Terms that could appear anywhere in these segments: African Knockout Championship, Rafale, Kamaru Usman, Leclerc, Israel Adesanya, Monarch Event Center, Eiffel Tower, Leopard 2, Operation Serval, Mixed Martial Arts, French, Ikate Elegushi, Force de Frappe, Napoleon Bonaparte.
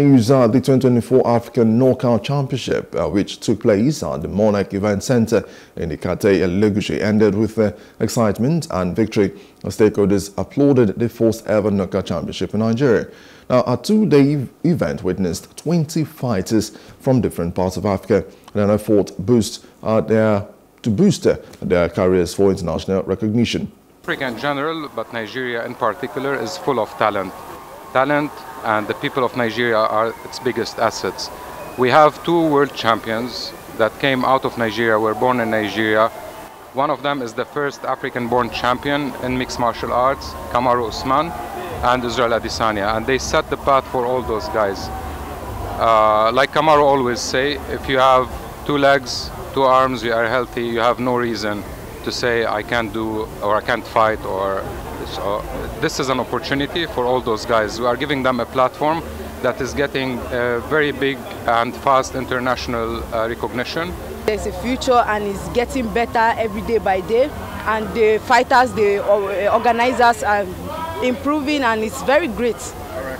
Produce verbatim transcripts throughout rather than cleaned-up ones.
Is uh, the twenty twenty-four African Knockout Championship, uh, which took place at the Monarch Event Center in Ikate Elegushi, ended with uh, excitement and victory. Stakeholders applauded the first ever Knockout Championship in Nigeria. Now, a two-day event witnessed twenty fighters from different parts of Africa in an effort boost, uh, their, to boost uh, their careers for international recognition. Africa in general, but Nigeria in particular, is full of talent. Talent and the people of Nigeria are its biggest assets. We have two world champions that came out of Nigeria, were born in Nigeria. One of them is the first African-born champion in mixed martial arts, Kamaru Usman, and Israel Adesanya, and they set the path for all those guys. Uh, like Kamaru always say, if you have two legs, two arms, you are healthy, you have no reason to say I can't do or I can't fight or... So this is an opportunity for all those guys. We are giving them a platform that is getting a very big and fast international uh, recognition. There's a future and it's getting better every day by day. And the fighters, the organizers are improving and it's very great.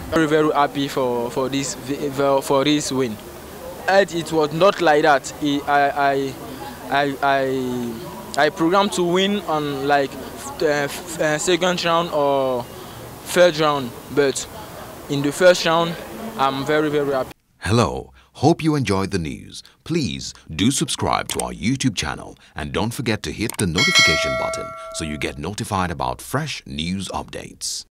Very, very happy for, for, this, for this win. It was not like that. I, I, I, I programmed to win on like Uh, uh, second round or third round, but in the first round I'm very very happy. Hello, hope you enjoyed the news. Please do subscribe to our YouTube channel and don't forget to hit the notification button so you get notified about fresh news updates.